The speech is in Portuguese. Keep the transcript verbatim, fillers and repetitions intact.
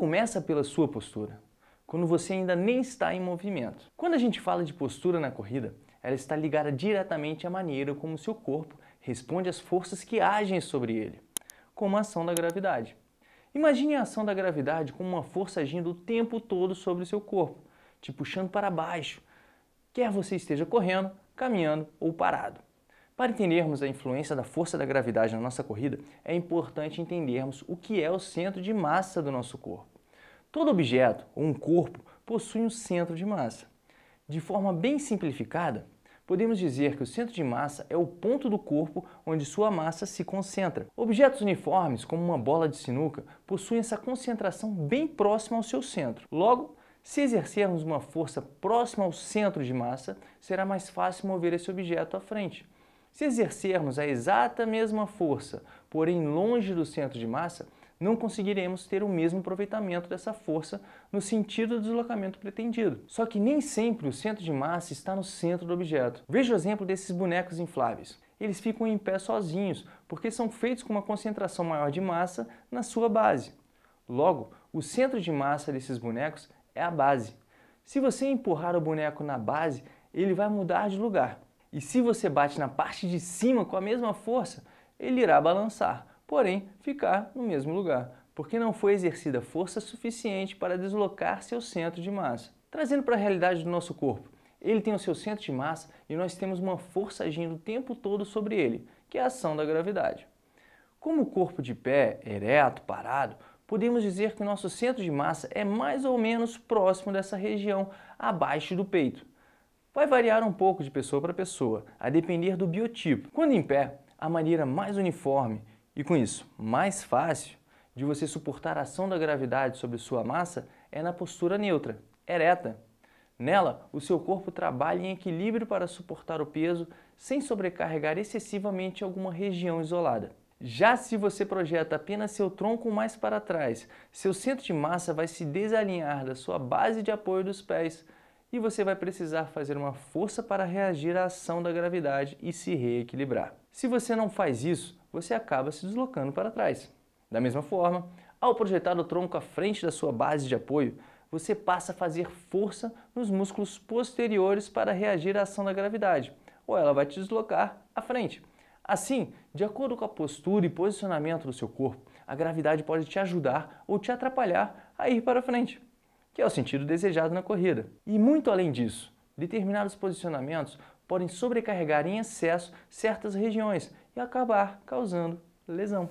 começa pela sua postura, quando você ainda nem está em movimento. Quando a gente fala de postura na corrida, ela está ligada diretamente à maneira como seu corpo responde às forças que agem sobre ele, como a ação da gravidade. Imagine a ação da gravidade como uma força agindo o tempo todo sobre o seu corpo, te puxando para baixo, quer você esteja correndo, caminhando ou parado. Para entendermos a influência da força da gravidade na nossa corrida, é importante entendermos o que é o centro de massa do nosso corpo. Todo objeto ou um corpo possui um centro de massa. De forma bem simplificada, podemos dizer que o centro de massa é o ponto do corpo onde sua massa se concentra. Objetos uniformes, como uma bola de sinuca, possuem essa concentração bem próxima ao seu centro. Logo, se exercermos uma força próxima ao centro de massa, será mais fácil mover esse objeto à frente. Se exercermos a exata mesma força, porém longe do centro de massa, não conseguiremos ter o mesmo aproveitamento dessa força no sentido do deslocamento pretendido. Só que nem sempre o centro de massa está no centro do objeto. Veja o exemplo desses bonecos infláveis. Eles ficam em pé sozinhos, porque são feitos com uma concentração maior de massa na sua base. Logo, o centro de massa desses bonecos é a base. Se você empurrar o boneco na base, ele vai mudar de lugar. E se você bate na parte de cima com a mesma força, ele irá balançar, porém ficar no mesmo lugar, porque não foi exercida força suficiente para deslocar seu centro de massa. Trazendo para a realidade do nosso corpo, ele tem o seu centro de massa e nós temos uma força agindo o tempo todo sobre ele, que é a ação da gravidade. Como o corpo de pé, ereto, parado, podemos dizer que o nosso centro de massa é mais ou menos próximo dessa região, abaixo do peito. Vai variar um pouco de pessoa para pessoa, a depender do biotipo. Quando em pé, a maneira mais uniforme e, com isso, mais fácil de você suportar a ação da gravidade sobre sua massa é na postura neutra, ereta. Nela, o seu corpo trabalha em equilíbrio para suportar o peso sem sobrecarregar excessivamente alguma região isolada. Já se você projeta apenas seu tronco mais para trás, seu centro de massa vai se desalinhar da sua base de apoio dos pés e você vai precisar fazer uma força para reagir à ação da gravidade e se reequilibrar. Se você não faz isso, você acaba se deslocando para trás. Da mesma forma, ao projetar o tronco à frente da sua base de apoio, você passa a fazer força nos músculos posteriores para reagir à ação da gravidade, ou ela vai te deslocar à frente. Assim, de acordo com a postura e posicionamento do seu corpo, a gravidade pode te ajudar ou te atrapalhar a ir para frente, que é o sentido desejado na corrida. E muito além disso, determinados posicionamentos podem sobrecarregar em excesso certas regiões e acabar causando lesão.